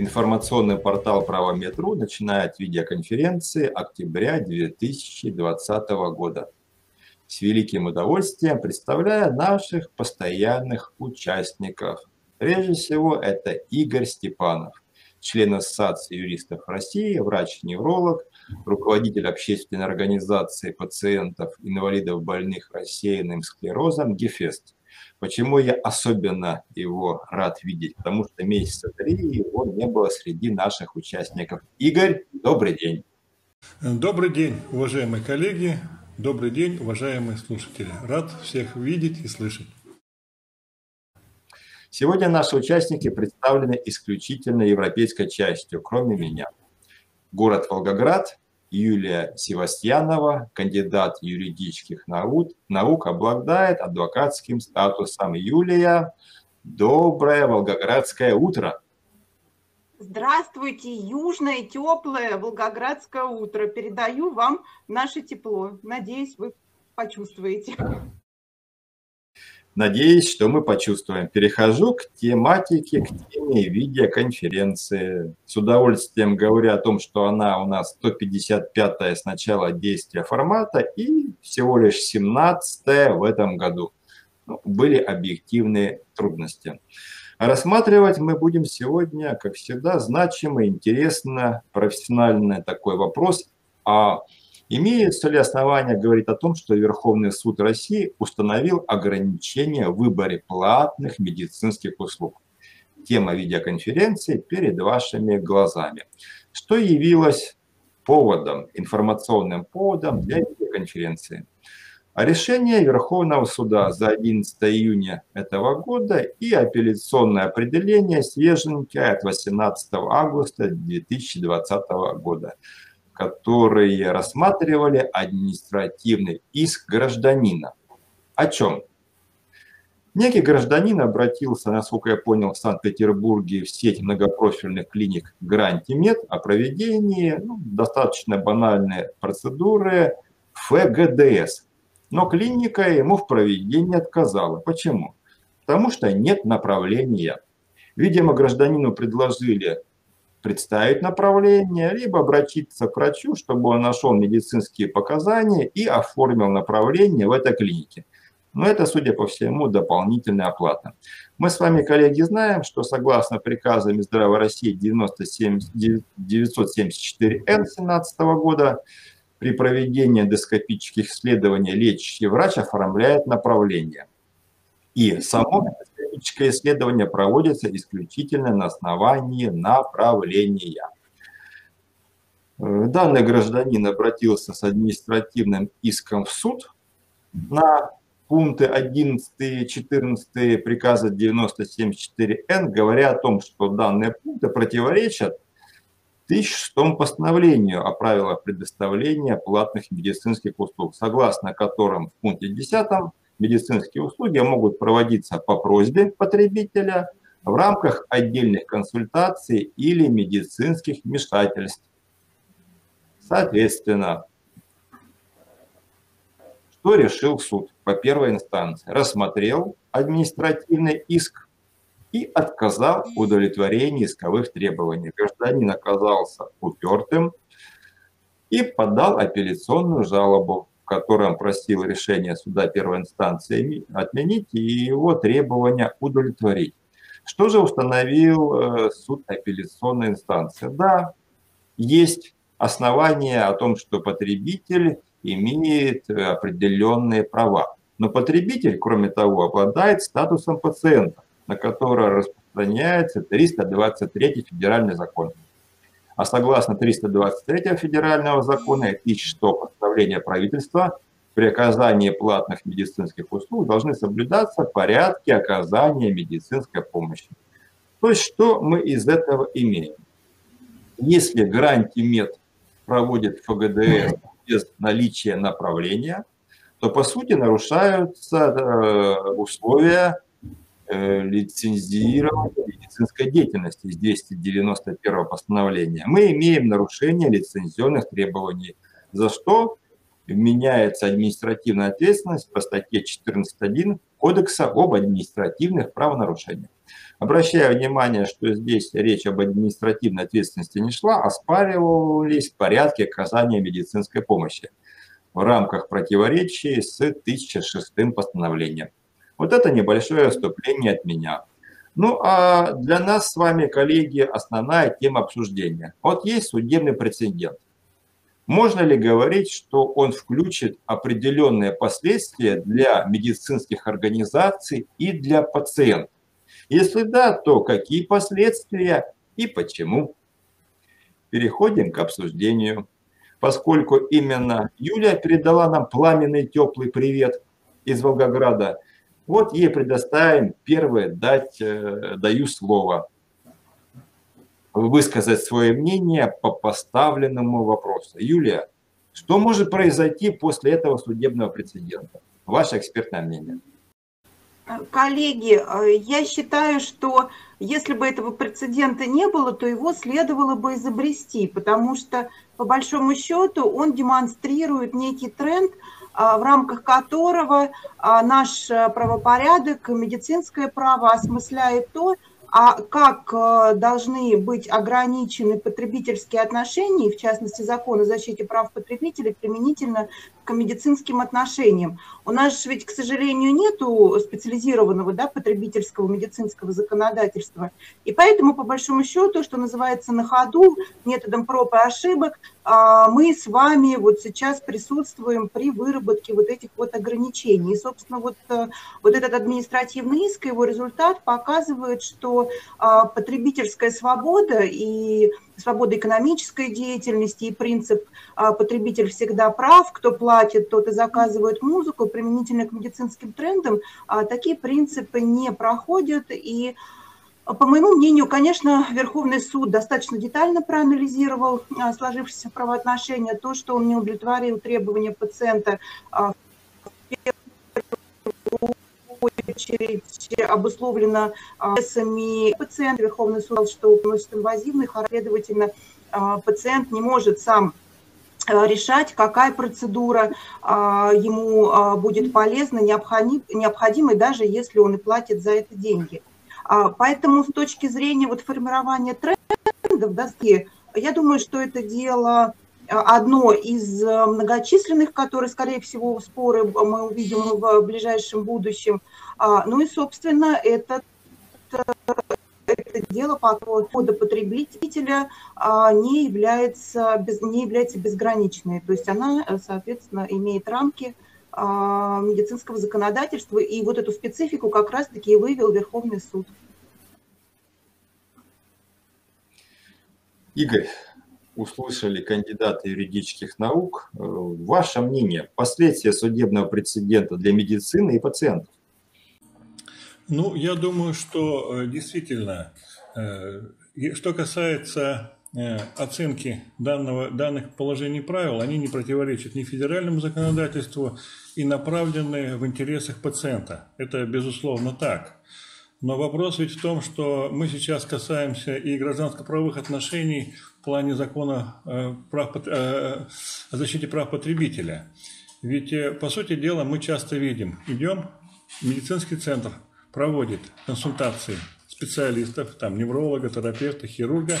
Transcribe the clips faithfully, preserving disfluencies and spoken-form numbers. Информационный портал Право-мед.ру начинает видеоконференции октября две тысячи двадцатого года. С великим удовольствием представляю наших постоянных участников. Прежде всего, это Игорь Степанов, член Ассоциации юристов России, врач-невролог, руководитель общественной организации пациентов инвалидов, больных рассеянным склерозом «Гефест». Почему я особенно его рад видеть? Потому что месяца три его не было среди наших участников. Игорь, добрый день. Добрый день, уважаемые коллеги. Добрый день, уважаемые слушатели. Рад всех видеть и слышать. Сегодня наши участники представлены исключительно европейской частью, кроме меня. Город Волгоград, Юлия Севастьянова, кандидат юридических наук, наук, обладает адвокатским статусом. Юлия, доброе волгоградское утро. Здравствуйте, южное, теплое волгоградское утро. Передаю вам наше тепло. Надеюсь, вы почувствуете. Надеюсь, что мы почувствуем. Перехожу к тематике, к теме видеоконференции. С удовольствием говорю о том, что она у нас сто пятьдесят пятая с начала действия формата и всего лишь семнадцатая в этом году. Ну, были объективные трудности. А рассматривать мы будем сегодня, как всегда, значимый, интересный, профессиональный такой вопрос. А имеются ли основания говорить о том, что Верховный суд России установил ограничения в выборе платных медицинских услуг? Тема видеоконференции перед вашими глазами. Что явилось поводом, информационным поводом для видеоконференции? Решение Верховного суда за одиннадцатое июня этого года и апелляционное определение свеженькое от восемнадцатого августа две тысячи двадцатого года, которые рассматривали административный иск гражданина. О чем? Некий гражданин обратился, насколько я понял, в Санкт-Петербурге в сеть многопрофильных клиник Грантимед о проведении ну, достаточно банальной процедуры Ф Г Д С. Но клиника ему в проведении отказала. Почему? Потому что нет направления. Видимо, гражданину предложили представить направление, либо обратиться к врачу, чтобы он нашел медицинские показания и оформил направление в этой клинике. Но это, судя по всему, дополнительная оплата. Мы с вами, коллеги, знаем, что согласно приказу Минздрава России девяносто семь девятьсот семьдесят четыре Н семнадцатого года, при проведении эндоскопических исследований лечащий врач оформляет направление. И само эндоскопическое исследование проводится исключительно на основании направления. Данный гражданин обратился с административным иском в суд на пункты одиннадцать и четырнадцать приказа девяносто семь четыре Н, говоря о том, что данные пункты противоречат тысяча шестому постановлению о правилах предоставления платных медицинских услуг, согласно которым в пункте десятом медицинские услуги могут проводиться по просьбе потребителя в рамках отдельных консультаций или медицинских вмешательств. Соответственно, что решил суд по первой инстанции? Рассмотрел административный иск и отказал в удовлетворении исковых требований. Гражданин оказался упертым и подал апелляционную жалобу, в которой он просил решение суда первой инстанции отменить и его требования удовлетворить. Что же установил суд апелляционной инстанции? Да, есть основания о том, что потребитель имеет определенные права. Но потребитель, кроме того, обладает статусом пациента, на которое распространяется триста двадцать третий федеральный закон. А согласно триста двадцать третьего федерального закона и тысяча шестого постановления правительства, при оказании платных медицинских услуг должны соблюдаться порядки оказания медицинской помощи. То есть, что мы из этого имеем? Если Грантимед проводит Ф Г Д С без наличия направления, то, по сути, нарушаются условия лицензирования медицинской деятельности из двести девяносто первого постановления. Мы имеем нарушение лицензионных требований, за что вменяется административная ответственность по статье четырнадцать точка один Кодекса об административных правонарушениях. Обращаю внимание, что здесь речь об административной ответственности не шла, оспаривались в порядке оказания медицинской помощи в рамках противоречий с тысяча шестым постановлением. Вот это небольшое вступление от меня. Ну, а для нас с вами, коллеги, основная тема обсуждения. Вот есть судебный прецедент. Можно ли говорить, что он включит определенные последствия для медицинских организаций и для пациентов? Если да, то какие последствия и почему? Переходим к обсуждению. Поскольку именно Юлия передала нам пламенный теплый привет из Волгограда, вот ей предоставим первое, дать, э, даю слово, высказать свое мнение по поставленному вопросу. Юлия, что может произойти после этого судебного прецедента? Ваше экспертное мнение. Коллеги, я считаю, что если бы этого прецедента не было, то его следовало бы изобрести, потому что, по большому счету, он демонстрирует некий тренд, в рамках которого наш правопорядок, медицинское право осмысляет то, а как должны быть ограничены потребительские отношения, в частности, закон о защите прав потребителей применительно к медицинским отношениям. У нас ведь, к сожалению, нету специализированного, да, потребительского медицинского законодательства. И поэтому, по большому счету, что называется, на ходу, методом проб и ошибок, мы с вами вот сейчас присутствуем при выработке вот этих вот ограничений. И, собственно, вот, вот этот административный иск, его результат показывает, что потребительская свобода и свобода экономической деятельности и принцип «потребитель всегда прав», кто платит, тот и заказывает музыку, применительно к медицинским трендам, такие принципы не проходят. И, по моему мнению, конечно, Верховный суд достаточно детально проанализировал сложившиеся правоотношения, то, что он не удовлетворил требования пациента в первую очередь обусловлено весами пациента. Верховный суд сказал, что носит инвазивный, следовательно, пациент не может сам решать, какая процедура ему будет полезна, необходимой, даже если он и платит за это деньги. Поэтому с точки зрения вот формирования трендов доски, я думаю, что это дело одно из многочисленных, которые, скорее всего, споры мы увидим в ближайшем будущем. Ну и, собственно, это, это дело по поводу потребителя не является, не является безграничной. То есть она, соответственно, имеет рамки медицинского законодательства, и вот эту специфику как раз-таки и выявил Верховный суд. Игорь, услышали кандидата юридических наук. Ваше мнение, последствия судебного прецедента для медицины и пациентов? Ну, я думаю, что действительно, что касается оценки данного, данных положений правил, они не противоречат ни федеральному законодательству и направлены в интересах пациента. Это, безусловно, так. Но вопрос ведь в том, что мы сейчас касаемся и гражданско-правовых отношений в плане закона о защите прав потребителя. Ведь, по сути дела, мы часто видим, идем в медицинский центр, проводит консультации специалистов, там, невролога, терапевта, хирурга,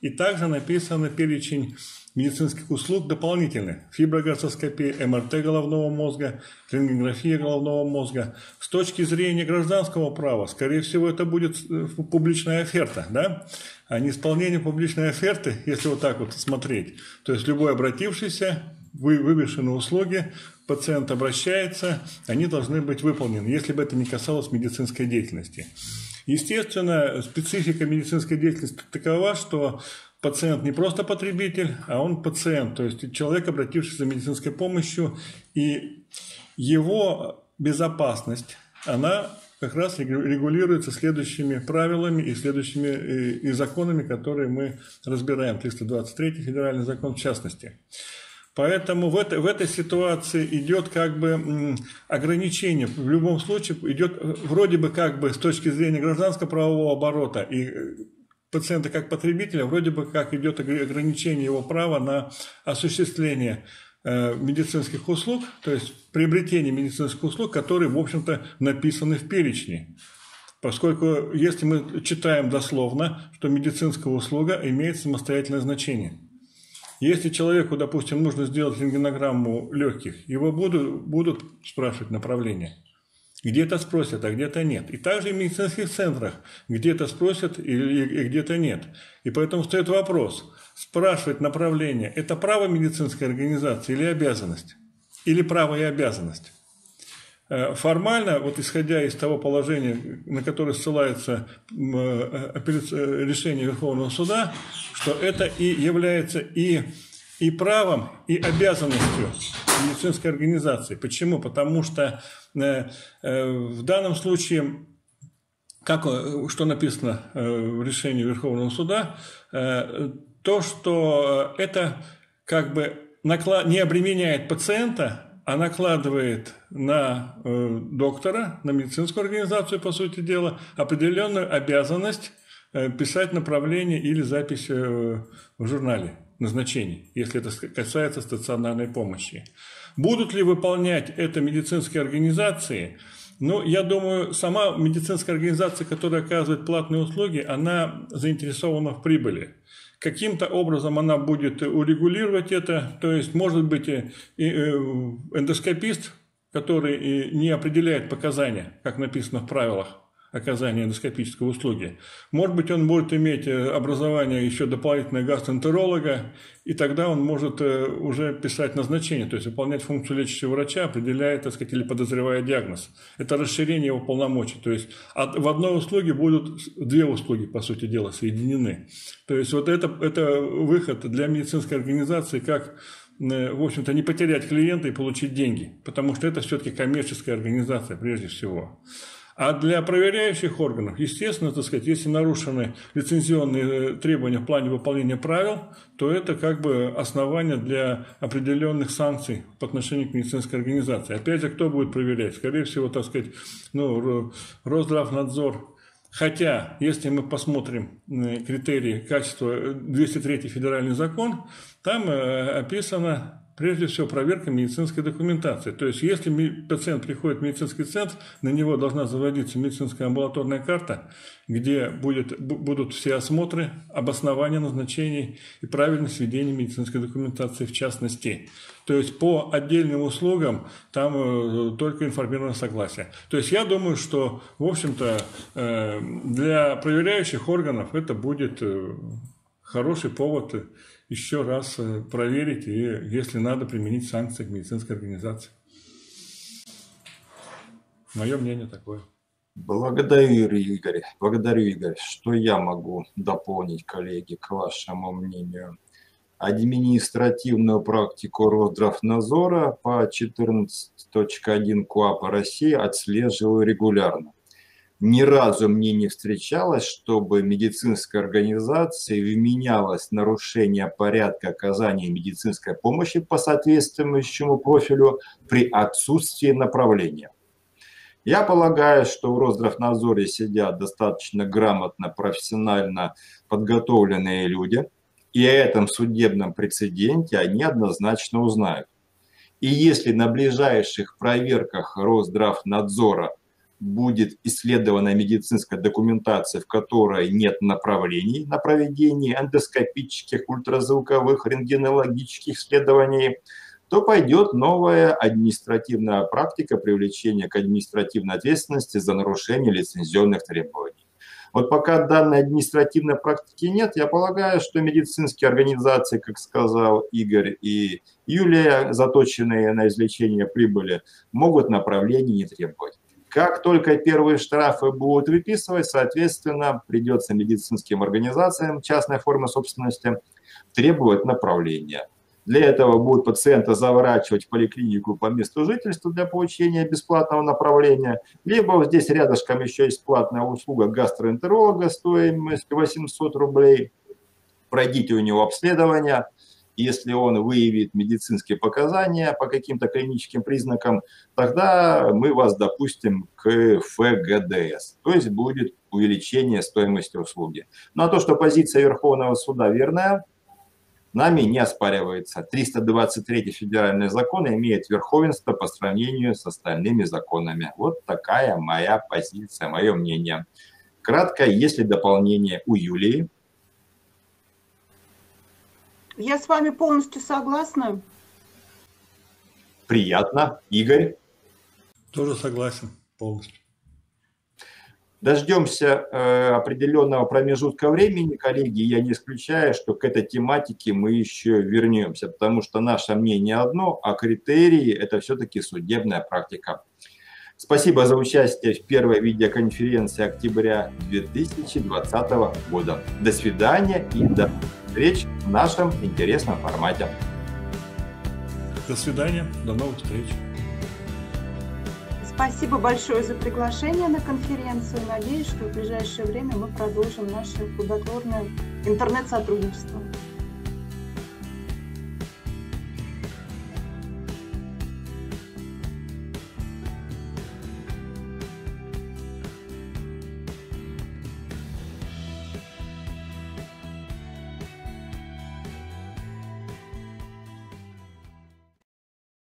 и также написано перечень медицинских услуг дополнительных: фиброгастроскопия, МРТ головного мозга, рентгенография головного мозга. С точки зрения гражданского права, скорее всего, это будет публичная оферта, да? А не исполнение публичной оферты, если вот так вот смотреть. То есть любой обратившийся, вы вывешены услуги, пациент обращается, они должны быть выполнены, если бы это не касалось медицинской деятельности. Естественно, специфика медицинской деятельности такова, что пациент не просто потребитель, а он пациент, то есть человек, обратившийся за медицинской помощью, и его безопасность, она как раз регулируется следующими правилами и следующими и, и законами, которые мы разбираем, триста двадцать третий федеральный закон в частности. Поэтому в, это, в этой ситуации идет как бы ограничение. В любом случае идет вроде бы как бы с точки зрения гражданско-правового оборота и пациента как потребителя, вроде бы как идет ограничение его права на осуществление медицинских услуг, то есть приобретение медицинских услуг, которые, в общем-то, написаны в перечне. Поскольку, если мы читаем дословно, что медицинская услуга имеет самостоятельное значение. Если человеку, допустим, нужно сделать рентгенограмму легких, его будут, будут спрашивать направление. Где-то спросят, а где-то нет. И также и в медицинских центрах. Где-то спросят и, и, и где-то нет. И поэтому стоит вопрос, спрашивать направление – это право медицинской организации или обязанность? Или право и обязанность? Формально, вот исходя из того положения, на которое ссылается решение Верховного суда, что это и является и, и правом, и обязанностью медицинской организации. Почему? Потому что в данном случае, как, что написано в решении Верховного суда, то, что это как бы не обременяет пациента, а накладывает на доктора, на медицинскую организацию, по сути дела, определенную обязанность писать направление или запись в журнале назначений, если это касается стационарной помощи. Будут ли выполнять это медицинские организации? Ну, я думаю, сама медицинская организация, которая оказывает платные услуги, она заинтересована в прибыли. Каким-то образом она будет урегулировать это, то есть, может быть, эндоскопист, который не определяет показания, как написано в правилах оказания эндоскопической услуги, может быть, он будет иметь образование еще дополнительного гастроэнтеролога, и тогда он может уже писать назначение, то есть выполнять функцию лечащего врача, определяя, так сказать, или подозревая диагноз. Это расширение его полномочий. То есть в одной услуге будут две услуги, по сути дела, соединены. То есть вот это, это выход для медицинской организации, как, в общем-то, не потерять клиента и получить деньги, потому что это все-таки коммерческая организация прежде всего. А для проверяющих органов, естественно, так сказать, если нарушены лицензионные требования в плане выполнения правил, то это как бы основание для определенных санкций по отношению к медицинской организации. Опять же, кто будет проверять? Скорее всего, так сказать, ну, Росздравнадзор. Хотя, если мы посмотрим критерии качества, двести третий федеральный закон, там описано... Прежде всего, проверка медицинской документации. То есть, если пациент приходит в медицинский центр, на него должна заводиться медицинская амбулаторная карта, где будет, будут все осмотры, обоснования назначений и правильность ведения медицинской документации в частности. То есть, по отдельным услугам там только информированное согласие. То есть, я думаю, что, в общем-то, для проверяющих органов это будет хороший повод еще раз проверить и, если надо, применить санкции к медицинской организации. Мое мнение такое. Благодарю, Игорь. Благодарю, Игорь. Что я могу дополнить, коллеги, к вашему мнению? Административную практику Росздравнадзора по четырнадцать точка один КоАП России отслеживаю регулярно. Ни разу мне не встречалось, чтобы медицинской организации вменялось нарушение порядка оказания медицинской помощи по соответствующему профилю при отсутствии направления. Я полагаю, что в Росздравнадзоре сидят достаточно грамотно, профессионально подготовленные люди, и о этом судебном прецеденте они однозначно узнают. И если на ближайших проверках Росздравнадзора будет исследована медицинская документация, в которой нет направлений на проведение эндоскопических, ультразвуковых, рентгенологических исследований, то пойдет новая административная практика привлечения к административной ответственности за нарушение лицензионных требований. Вот пока данной административной практики нет, я полагаю, что медицинские организации, как сказал Игорь и Юлия, заточенные на извлечение прибыли, могут направлений не требовать. Как только первые штрафы будут выписывать, соответственно, придется медицинским организациям частной формы собственности требовать направления. Для этого будут пациента заворачивать в поликлинику по месту жительства для получения бесплатного направления, либо здесь рядышком еще есть платная услуга гастроэнтеролога стоимостью восемьсот рублей. Пройдите у него обследование. Если он выявит медицинские показания по каким-то клиническим признакам, тогда мы вас допустим к Ф Г Д С. То есть будет увеличение стоимости услуги. Ну а то, что позиция Верховного суда верная, нами не оспаривается. триста двадцать третий федеральный закон имеет верховенство по сравнению с остальными законами. Вот такая моя позиция, мое мнение. Кратко, есть ли дополнение у Юлии? Я с вами полностью согласна. Приятно. Игорь? Тоже согласен полностью. Дождемся э, определенного промежутка времени, коллеги, я не исключаю, что к этой тематике мы еще вернемся, потому что наше мнение одно, а критерии – это все-таки судебная практика. Спасибо за участие в первой видеоконференции октября две тысячи двадцатого года. До свидания и до встреч в нашем интересном формате. До свидания, до новых встреч. Спасибо большое за приглашение на конференцию. Надеюсь, что в ближайшее время мы продолжим наше плодотворное интернет-сотрудничество.